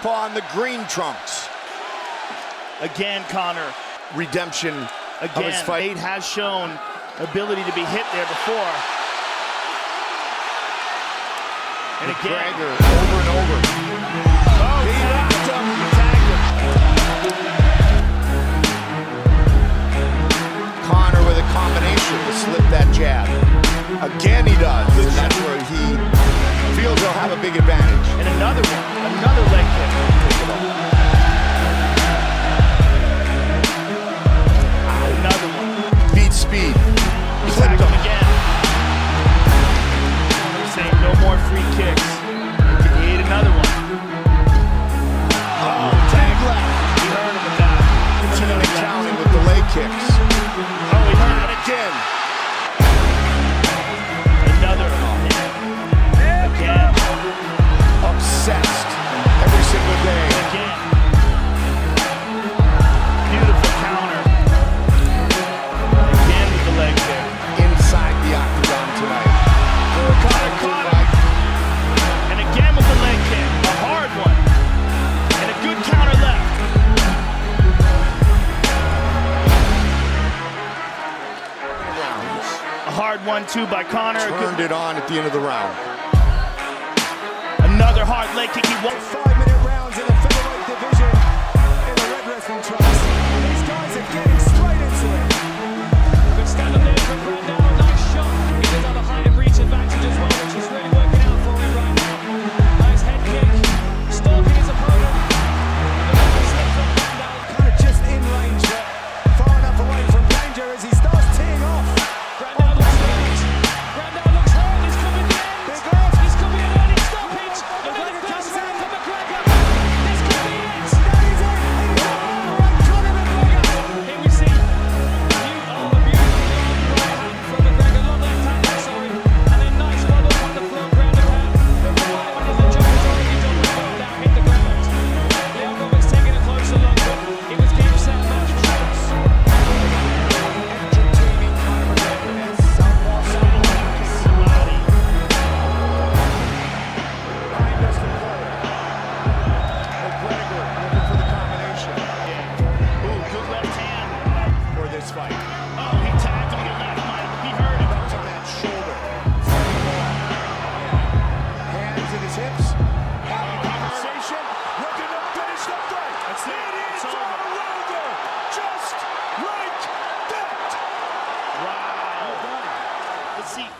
upon the green trunks. Again, Conor. Redemption of his fight. Again, Nate has shown ability to be hit there before. And again, McGregor over and over. Oh, he knocked him. Conor with a combination to slip that jab. Again he does, and that's where he feels he'll have a big advantage. And another one, another leg kick. Hard 1-2 by Conor. Turned it on at the end of the round. Another hard leg kick. He won 5-minute rounds in the featherweight division in the Red Wrestling Trust. These guys are getting straight into it. Good stand up there from right now. Nice shot. He does have a high reach advantage as well, which is really working out for him right now. Nice head kick. Stalking his opponent. Kind of just in range, far enough away from danger as he starts teeing off.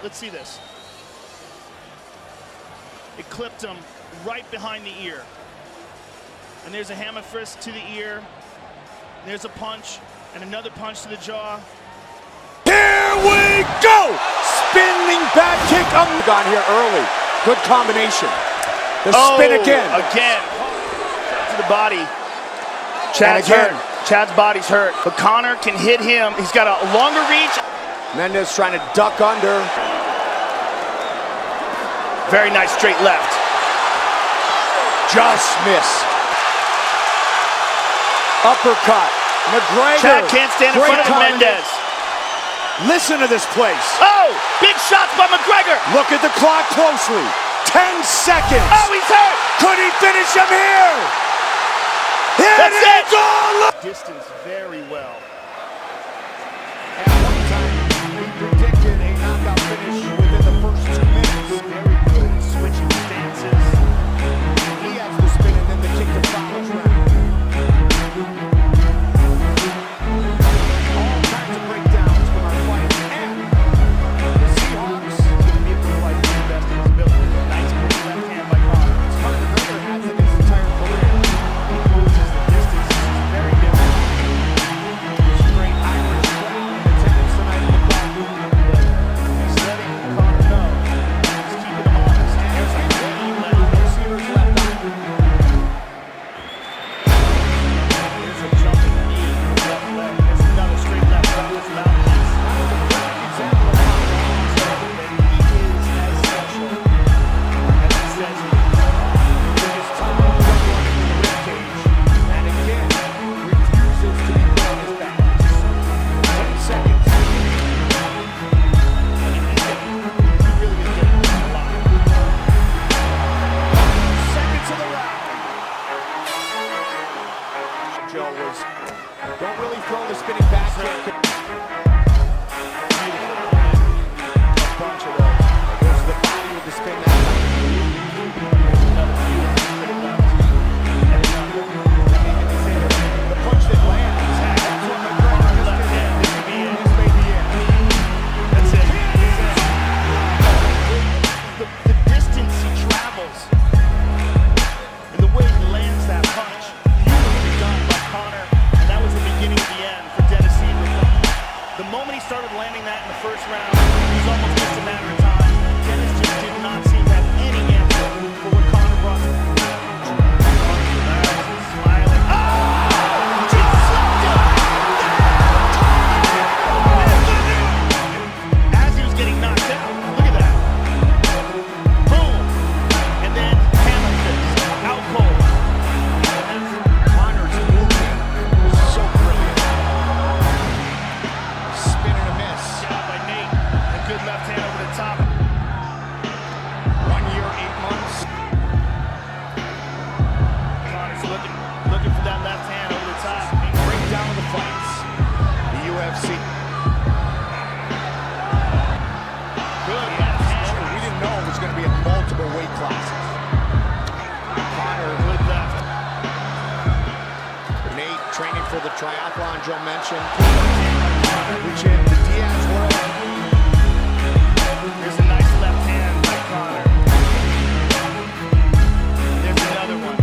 Let's see this. It clipped him right behind the ear. And there's a hammer fist to the ear. There's a punch and another punch to the jaw. Here we go! Spinning back kick. Got here early. Good combination. The spin again. Again. To the body. Chad's hurt. Chad's body's hurt. But Conor can hit him. He's got a longer reach. Mendes trying to duck under. Very nice straight left. Just missed. Uppercut. McGregor. Chad can't stand in front of Mendes. Listen to this place. Oh, big shots by McGregor. Look at the clock closely. 10 seconds. Oh, he's hurt. Could he finish him here? That's it. Distance very well. left hand over the top. 1 year, 8 months. Conor's looking for that left hand over the top. Bring down the fights. The UFC. Good. Yes. We didn't know it was going to be in multiple weight classes. Conor, good left. Nate training for the triathlon Joe mentioned. Which is the Diaz world. Here's a nice left hand by Conor. There's another one.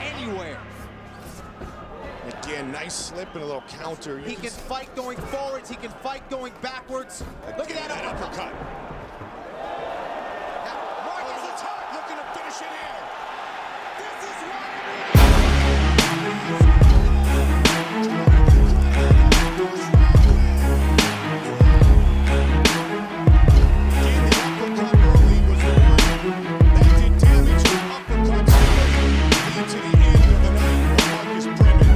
Anywhere. Again, nice slip and a little counter. He can fight going forwards. He can fight going backwards. Look at that uppercut. Marcus is hot, looking to finish it here. This is what I mean. The uppercut early was the one that did damage to uppercuts here. Lead to the end of the night for Marcus Bremage.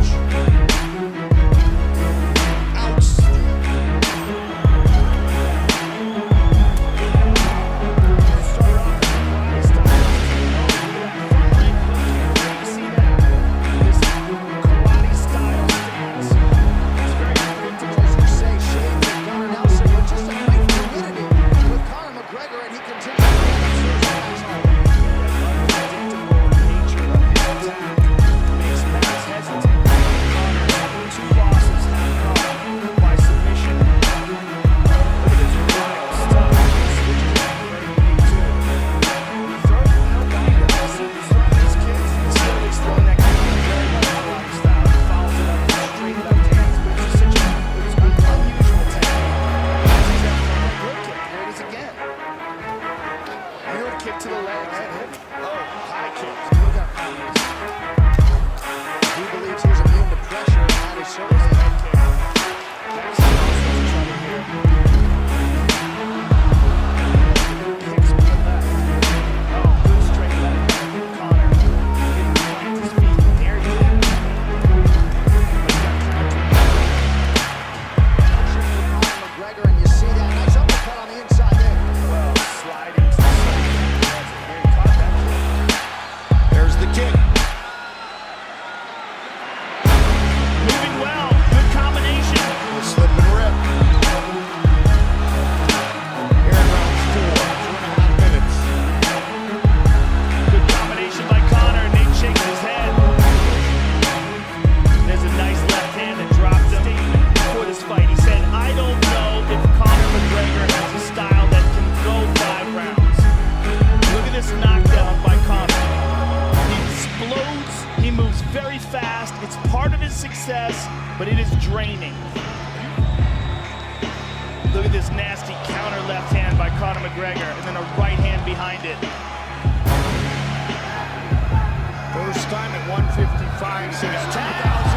But it is draining. Look at this nasty counter left hand by Conor McGregor, and then a right hand behind it. First time at 155 since 2000.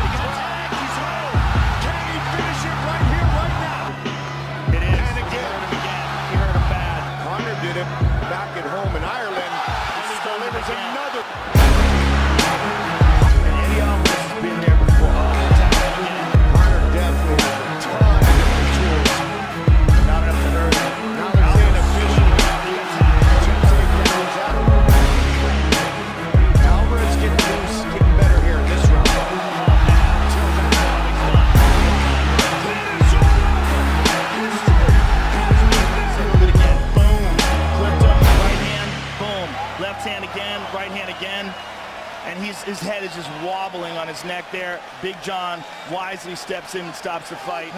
His head is just wobbling on his neck there. Big John wisely steps in and stops the fight.